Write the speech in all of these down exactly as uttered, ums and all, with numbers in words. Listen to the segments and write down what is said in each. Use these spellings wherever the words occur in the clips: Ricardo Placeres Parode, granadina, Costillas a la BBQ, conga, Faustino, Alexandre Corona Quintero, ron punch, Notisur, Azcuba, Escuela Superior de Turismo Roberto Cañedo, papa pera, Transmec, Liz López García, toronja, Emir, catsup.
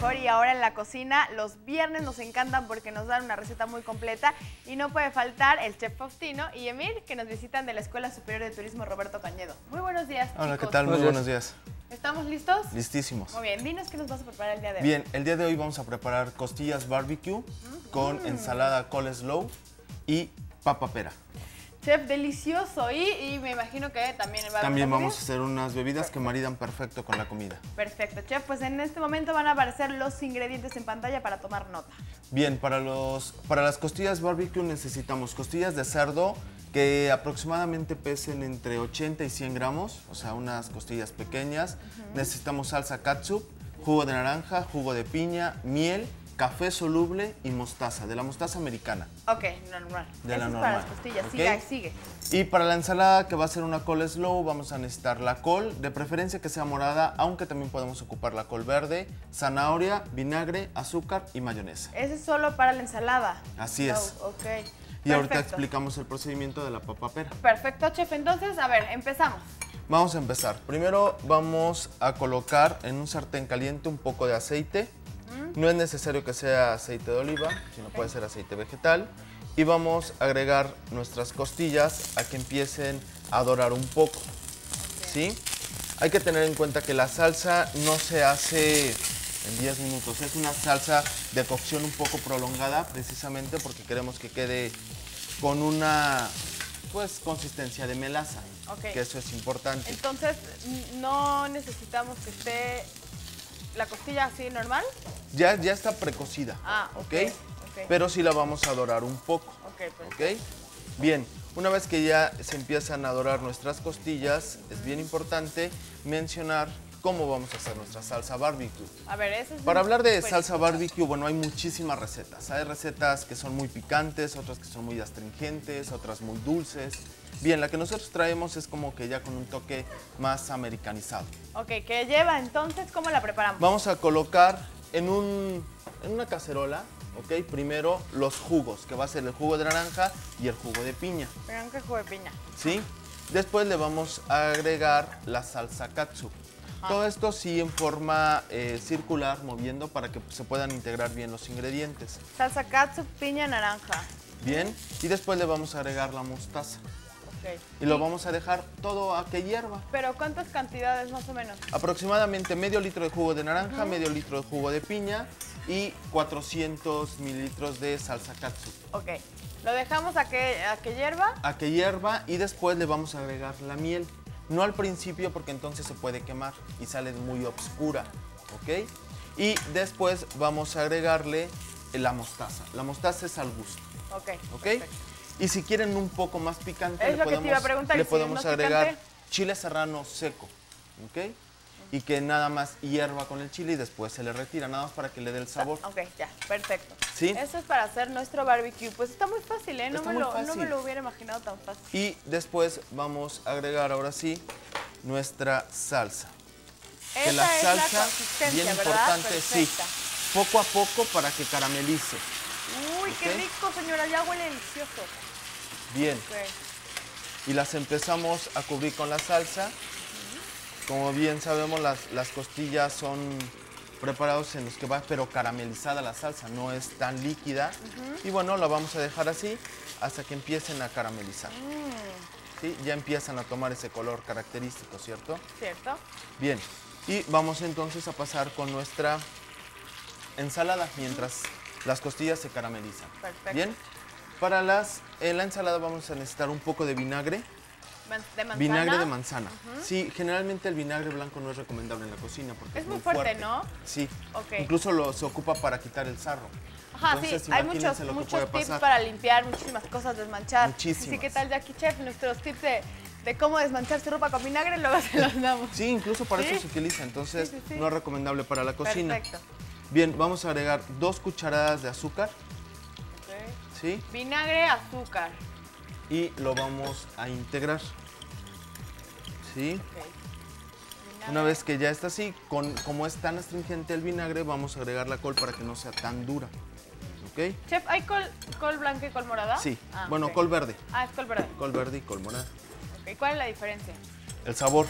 mejor. Y ahora en la cocina, los viernes nos encantan porque nos dan una receta muy completa y no puede faltar el chef Faustino y Emir, que nos visitan de la Escuela Superior de Turismo Roberto Cañedo. Muy buenos días, chicos. Hola, ¿qué tal? Muy buenos días. ¿Estamos listos? Listísimos. Muy bien, dinos qué nos vas a preparar el día de hoy. Bien, el día de hoy vamos a preparar costillas barbecue mm. con mm. ensalada coleslaw y papa pera. Chef, delicioso. Y, y me imagino que también va a También vamos a hacer unas bebidas perfecto. Que maridan perfecto con la comida. Perfecto, chef. Pues en este momento van a aparecer los ingredientes en pantalla para tomar nota. Bien, para, los, para las costillas barbecue necesitamos costillas de cerdo que aproximadamente pesen entre ochenta y cien gramos, o sea, unas costillas pequeñas. Uh-huh. Necesitamos salsa catsup, jugo de naranja, jugo de piña, miel, café soluble y mostaza, de la mostaza americana. Ok, normal. De la normal. Para las costillas, okay. Sigue, sigue. Y para la ensalada, que va a ser una coleslaw, vamos a necesitar la col, de preferencia que sea morada, aunque también podemos ocupar la col verde, zanahoria, vinagre, azúcar y mayonesa. Ese es solo para la ensalada. Así es. Oh, ok. Y perfecto. Ahorita explicamos el procedimiento de la papa pera. Perfecto, chef. Entonces, a ver, empezamos. Vamos a empezar. Primero vamos a colocar en un sartén caliente un poco de aceite. No es necesario que sea aceite de oliva, sino okay. puede ser aceite vegetal. Y vamos a agregar nuestras costillas a que empiecen a dorar un poco. Okay. ¿Sí? Hay que tener en cuenta que la salsa no se hace en diez minutos. Es una salsa de cocción un poco prolongada, precisamente porque queremos que quede con una pues consistencia de melaza, okay. que eso es importante. Entonces, no necesitamos que esté la costilla así normal. Ya, ya está precocida, ah, okay, okay. ¿ok? Pero sí la vamos a dorar un poco, okay, pues. ¿ok? Bien, una vez que ya se empiezan a dorar nuestras costillas, mm. es bien importante mencionar cómo vamos a hacer nuestra salsa barbecue. A ver, eso es... Para hablar de salsa barbecue, bueno, hay muchísimas recetas. Hay recetas que son muy picantes, otras que son muy astringentes, otras muy dulces. Bien, la que nosotros traemos es como que ya con un toque más americanizado. Ok, ¿qué lleva entonces? ¿Cómo la preparamos? Vamos a colocar en, un, en una cacerola, ok, primero los jugos, que va a ser el jugo de naranja y el jugo de piña. ¿Pero qué jugo de piña? Sí. Después le vamos a agregar la salsa catsup. Ah. Todo esto sí en forma eh, circular, moviendo para que se puedan integrar bien los ingredientes. Salsa catsup, piña, naranja. Bien, y después le vamos a agregar la mostaza. Okay. Y lo vamos a dejar todo a que hierva. ¿Pero cuántas cantidades más o menos? Aproximadamente medio litro de jugo de naranja, uh-huh. medio litro de jugo de piña y cuatrocientos mililitros de salsa catsup. Ok, lo dejamos a que, a que hierva. A que hierva y después le vamos a agregar la miel. No al principio porque entonces se puede quemar y sale muy oscura, ¿ok? Y después vamos a agregarle la mostaza. La mostaza es al gusto. Ok, ¿ok? Perfecto. Y si quieren un poco más picante, es le podemos, que te iba a preguntar, le si podemos no agregar picante. Chile serrano seco, ¿ok? Y que nada más hierva con el chile y después se le retira, nada más para que le dé el sabor. Ok, ya, perfecto. ¿Sí? Eso es para hacer nuestro barbecue. Pues está muy fácil, ¿eh? No, me, muy lo, fácil. no me lo hubiera imaginado tan fácil. Y después vamos a agregar ahora sí nuestra salsa. Esa que la salsa, es la consistencia, bien importante, perfecta. Sí. Poco a poco para que caramelice. Uy, ¿okay? Qué rico, señora, ya huele delicioso. Bien. Okay. Y las empezamos a cubrir con la salsa. Como bien sabemos, las, las costillas son preparados en los que va, pero caramelizada la salsa, no es tan líquida. Uh-huh. Y bueno, la vamos a dejar así hasta que empiecen a caramelizar. Mm. ¿Sí? Ya empiezan a tomar ese color característico, ¿cierto? Cierto. Bien, y vamos entonces a pasar con nuestra ensalada mientras uh-huh. las costillas se caramelizan. Perfecto. Bien, para las, en la ensalada vamos a necesitar un poco de vinagre. ¿De manzana? Vinagre de manzana. Uh-huh. Sí, generalmente el vinagre blanco no es recomendable en la cocina porque es, es muy fuerte, fuerte, ¿no? Sí. Okay. Incluso lo, se ocupa para quitar el sarro. Ajá, entonces, sí, hay muchos, muchos tips pasar. para limpiar, muchísimas cosas, desmanchar. Muchísimas. Así que tal, Jackie Chef, nuestros tips de, de cómo desmanchar su ropa con vinagre, luego se los damos. Sí, incluso para ¿Sí? eso se utiliza, entonces sí, sí, sí. no es recomendable para la cocina. Perfecto. Bien, vamos a agregar dos cucharadas de azúcar. Okay. ¿Sí? Vinagre, azúcar. Y lo vamos a integrar. ¿Sí? Okay. Una vez que ya está así, con, como es tan astringente el vinagre, vamos a agregar la col para que no sea tan dura. ¿Ok? Chef, ¿hay col, col blanca y col morada? Sí. Ah, bueno, okay. col verde. Ah, es col verde. Col verde y col morada. Okay. ¿Cuál es la diferencia? El sabor.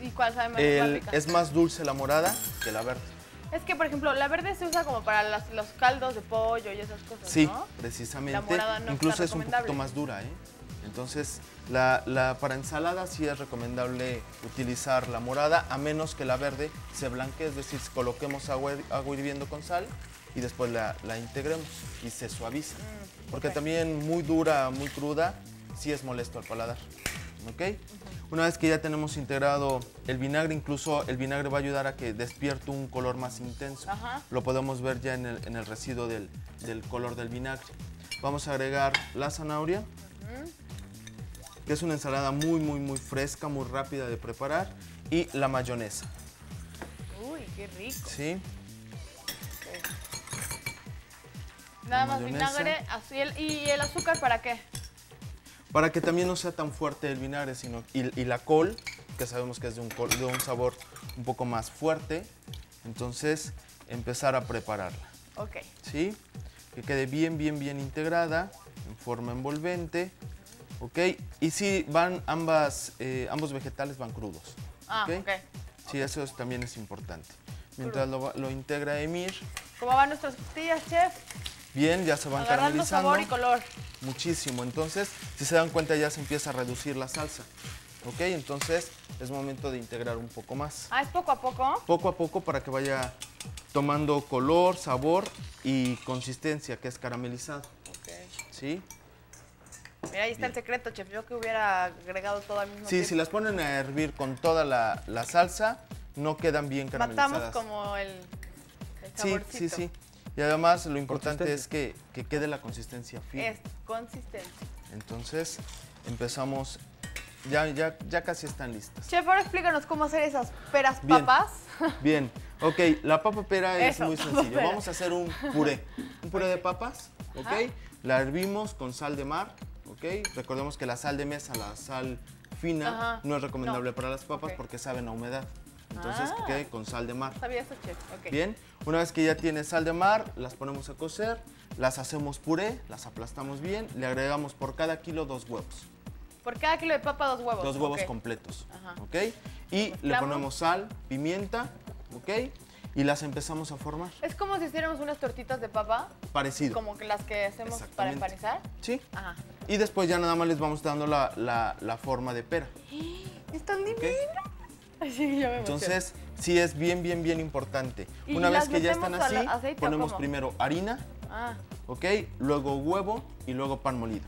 ¿Y cuál sabe más? El, es más dulce la morada que la verde. Es que, por ejemplo, la verde se usa como para las, los caldos de pollo y esas cosas, sí, ¿no? Sí, precisamente. La morada no incluso es un poquito más dura, ¿eh? Entonces, la, la, para ensalada sí es recomendable utilizar la morada, a menos que la verde se blanquee, es decir, coloquemos agua, agua hirviendo con sal y después la, la integremos y se suaviza. Mm, porque okay. también muy dura, muy cruda, sí es molesto al paladar. ¿Ok? Uh-huh. Una vez que ya tenemos integrado el vinagre, incluso el vinagre va a ayudar a que despierte un color más intenso. Uh-huh. Lo podemos ver ya en el, en el residuo del, del color del vinagre. Vamos a agregar la zanahoria. Uh-huh. Que es una ensalada muy, muy, muy fresca, muy rápida de preparar. Y la mayonesa. Uy, qué rico. Sí. Okay. Nada más vinagre, así el, ¿y el azúcar para qué? Para que también no sea tan fuerte el vinagre, sino y, y la col, que sabemos que es de un, col, de un sabor un poco más fuerte. Entonces, empezar a prepararla. Ok. ¿Sí? Que quede bien, bien, bien integrada, en forma envolvente. ¿Ok? Y sí, van ambas, eh, ambos vegetales van crudos. Ah, ok. okay. Sí, okay. eso es, también es importante. Mientras lo, lo integra Emir. ¿Cómo van nuestras costillas, chef? Bien, ya se van agarrando caramelizando. Sabor y color. Muchísimo. Entonces, si se dan cuenta, ya se empieza a reducir la salsa. ¿Ok? Entonces, es momento de integrar un poco más. Ah, ¿es poco a poco? Poco a poco para que vaya tomando color, sabor y consistencia, que es caramelizado. Ok. ¿Sí? Mira, ahí está Bien. el secreto, chef. Yo que hubiera agregado todo al mismo sí, tiempo. Sí, si las ponen a hervir con toda la, la salsa, no quedan bien caramelizadas. Matamos como el, el saborcito. Sí, sí, sí. Y además lo importante es que, que quede la consistencia firme. Es consistente. Entonces, empezamos. Ya, ya, ya casi están listas. Chef, ahora explícanos cómo hacer esas peras papas. Bien, Bien. ok. La papa pera Eso, es muy sencillo. Pera. Vamos a hacer un puré. Un puré de papas, ok. Ajá. La hervimos con sal de mar. Okay. Recordemos que la sal de mesa, la sal fina, Ajá. no es recomendable no. para las papas okay. porque saben a humedad. Entonces, ah, que quede con sal de mar. Sabía eso, chef. Okay. Bien, una vez que ya tiene sal de mar, las ponemos a cocer, las hacemos puré, las aplastamos bien, le agregamos por cada kilo dos huevos. Por cada kilo de papa, dos huevos. Dos huevos okay. completos. Ajá. Okay. Y pues, le ponemos sal, pimienta, ok. Y las empezamos a formar. ¿Es como si hiciéramos unas tortitas de papa? Parecido. Como las que hacemos para empanizar. Sí. Ajá. Y después ya nada más les vamos dando la, la, la forma de pera. ¡Están divinas! ¿Okay? Sí, yo me Entonces, emociono. sí es bien, bien, bien importante. Una vez que ya están así, aceite, ponemos primero harina, ah. ¿ok? Luego huevo y luego pan molido.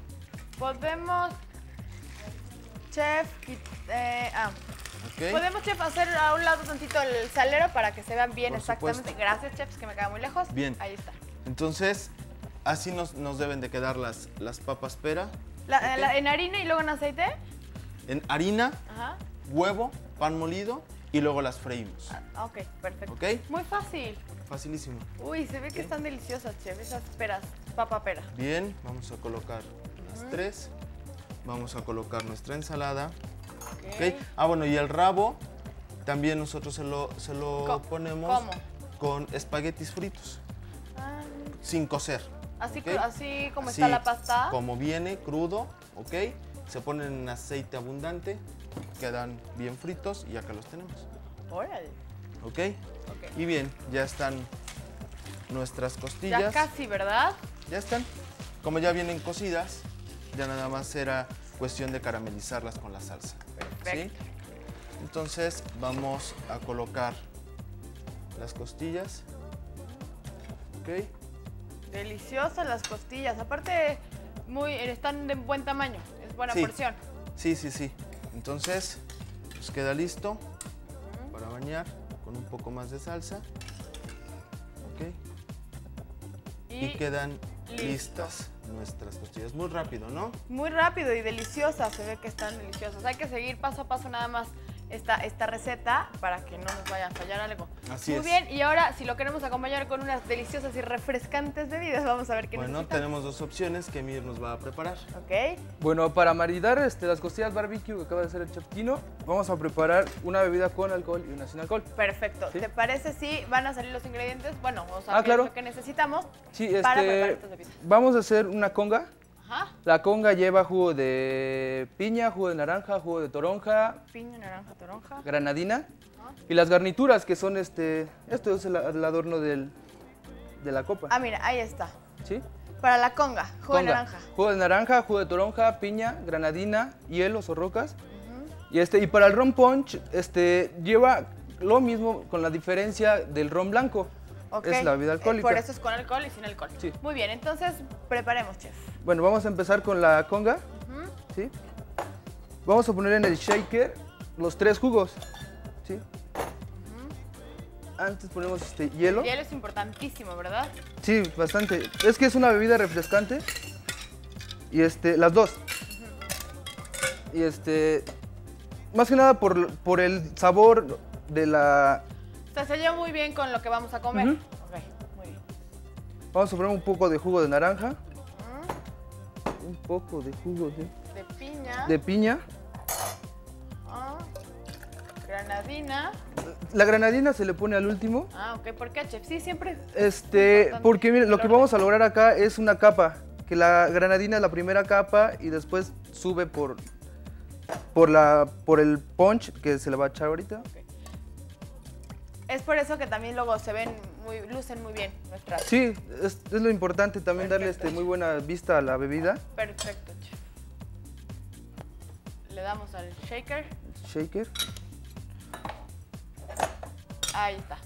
Podemos, chef, eh, ah. Okay. Podemos, chef, hacer a un lado tantito el salero para que se vean bien Por exactamente. Supuesto. Gracias, chefs, que me queda muy lejos. Bien. Ahí está. Entonces, así nos, nos deben de quedar las, las papas pera. La, okay. la, ¿En harina y luego en aceite? En harina, Ajá. huevo, pan molido y luego las freímos. Ah, ok, perfecto. ¿Okay? Muy fácil. Facilísimo. Uy, se ve okay. que están deliciosas, chef, esas peras, papa pera. Bien, vamos a colocar las mm. tres. Vamos a colocar nuestra ensalada. Okay. Ah, bueno, y el rabo también nosotros se lo, se lo ¿Cómo? ponemos ¿Cómo? con espaguetis fritos, ah. sin cocer. Así, okay. así como así está la pasta. Como viene, crudo, ok. Se ponen en aceite abundante, quedan bien fritos y acá los tenemos. Órale. Okay. ok. Y bien, ya están nuestras costillas. Ya casi, ¿verdad? Ya están. Como ya vienen cocidas, ya nada más era cuestión de caramelizarlas con la salsa. Perfecto. ¿Sí? Entonces vamos a colocar las costillas. Ok. Deliciosas las costillas. Aparte, muy, están de buen tamaño. Es buena sí. porción. Sí, sí, sí. Entonces, pues queda listo uh-huh. para bañar con un poco más de salsa. Ok. Y, y quedan listo. listas. Nuestras costillas. Muy rápido, ¿no? Muy rápido y deliciosas. Se ve que están deliciosas. Hay que seguir paso a paso nada más esta, esta receta para que no nos vaya a fallar algo. Así es. Muy bien. Y ahora, si lo queremos acompañar con unas deliciosas y refrescantes bebidas, vamos a ver qué necesitamos. Bueno, tenemos dos opciones que Emir nos va a preparar. Ok. Bueno, para maridar este, las costillas barbecue que acaba de hacer el chef Quino, vamos a preparar una bebida con alcohol y una sin alcohol. Perfecto. ¿Sí? ¿Te parece si van a salir los ingredientes? Bueno, vamos a ver lo que necesitamos sí, este, para preparar estas bebidas. Vamos a hacer una conga Ajá. La conga lleva jugo de piña, jugo de naranja, jugo de toronja. Piña, naranja, toronja. Granadina. Ajá. Y las garnituras que son este... Esto es el, el adorno del, de la copa. Ah, mira, ahí está. ¿Sí? Para la conga, jugo conga. de naranja. Jugo de naranja, jugo de toronja, piña, granadina, hielos o rocas. Uh-huh. Y este y para el ron punch este lleva lo mismo con la diferencia del ron blanco. Okay. Es la bebida alcohólica. Eh, por eso es con alcohol y sin alcohol. Sí. Muy bien, entonces preparemos, chef. Bueno, vamos a empezar con la conga. Uh-huh. ¿Sí? Vamos a poner en el shaker los tres jugos. ¿Sí? Uh-huh. Antes ponemos este hielo. El hielo es importantísimo, ¿verdad? Sí, bastante. Es que es una bebida refrescante. Y este, las dos. Uh-huh. Y este, más que nada por, por el sabor de la... O sea, se lleva muy bien con lo que vamos a comer. Uh-huh. Ok, muy bien. Vamos a poner un poco de jugo de naranja. Uh-huh. Un poco de jugo de... De piña. De piña. Uh-huh. Granadina. La granadina se le pone al último. Ah, ok. ¿Por qué, chef? Sí, siempre. Este, porque mire, lo que vamos a lograr acá es una capa. Que la granadina es la primera capa y después sube por, por, la, por el punch que se le va a echar ahorita. Okay. Es por eso que también luego se ven, muy, lucen muy bien nuestras. Sí, es, es lo importante también. Perfecto, darle este, muy buena vista a la bebida. Perfecto, chef. Le damos al shaker. Shaker. Ahí está.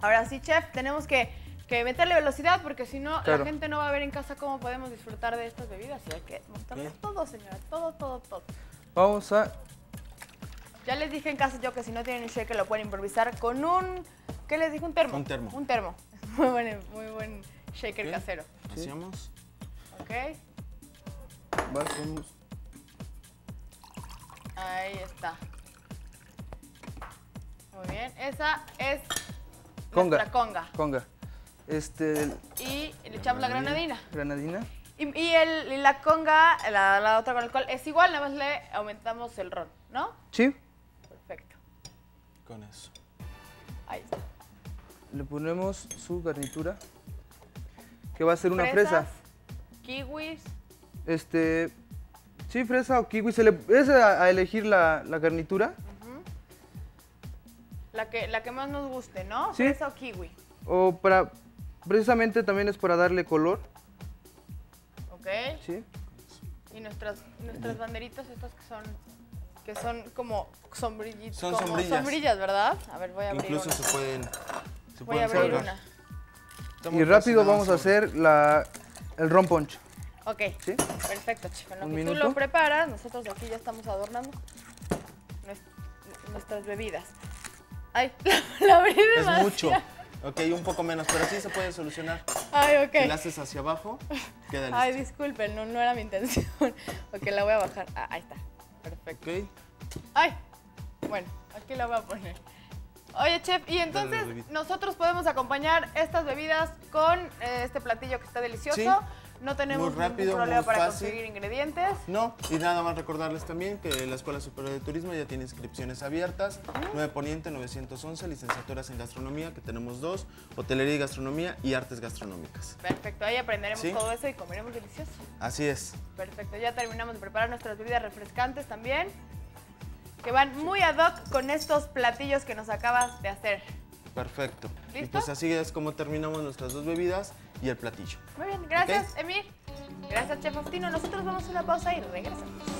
Ahora sí, chef, tenemos que, que meterle velocidad porque si no, claro, la gente no va a ver en casa cómo podemos disfrutar de estas bebidas. Y hay que mostrarles todo, señora, todo, todo, todo. Vamos a... Ya les dije en casa yo que si no tienen un shaker lo pueden improvisar con un... ¿Qué les dije? Un termo. Un termo. Un termo. Muy buen, muy buen shaker, okay, casero. Hacemos. Ok. Vamos. Ahí está. Muy bien. Esa es conga. Nuestra conga. Conga. Este... Y le echamos la granadina. Granadina. Y, y, el, y la conga, la, la otra con alcohol, es igual, nada más le aumentamos el ron, ¿no? Sí. Perfecto. Con eso. Ahí está. Le ponemos su garnitura, que va a ser una Fresas, fresa. Kiwis. Este, sí, fresa o kiwi. Se le, es a, a elegir la, la garnitura. Uh-huh. La que, la que más nos guste, ¿no? Sí. Fresa o kiwi. O para, precisamente también es para darle color. Ok. Sí. Y nuestras, nuestras banderitas estas que son... Que son como sombrillitas. Son como sombrillas. sombrillas, ¿verdad? A ver, voy a abrir Incluso una. se pueden... Se voy pueden a abrir salvar. una. Y rápido vamos a hacer la, el ron punch. Ok. ¿Sí? Perfecto, chef. En lo Un que minuto. tú lo preparas, nosotros aquí ya estamos adornando nuestras bebidas. Ay, la, la abrí demasiado. Es mucho. Ok, un poco menos, pero sí se puede solucionar. Ay, ok. Si la haces hacia abajo, queda listo. Ay, disculpen, no, no era mi intención. Ok, la voy a bajar. Ah, ahí está. Perfecto. Okay. Ay, bueno, aquí la voy a poner. Oye, chef, y entonces dale, dale, nosotros podemos acompañar estas bebidas con eh, este platillo que está delicioso. Sí. No tenemos rápido, ningún problema para fácil. conseguir ingredientes. No, y nada más recordarles también que la Escuela Superior de Turismo ya tiene inscripciones abiertas. Uh-huh. nueve Poniente novecientos once, licenciaturas en gastronomía, que tenemos dos, hotelería y gastronomía y artes gastronómicas. Perfecto, ahí aprenderemos ¿Sí? todo eso y comeremos delicioso. Así es. Perfecto, ya terminamos de preparar nuestras bebidas refrescantes también, que van muy ad hoc con estos platillos que nos acabas de hacer. Perfecto. ¿Listo? Y pues así es como terminamos nuestras dos bebidas y el platillo. Muy bien, gracias, ¿Okay? Emir. Gracias, chef Faustino. Nosotros vamos a una pausa y regresamos.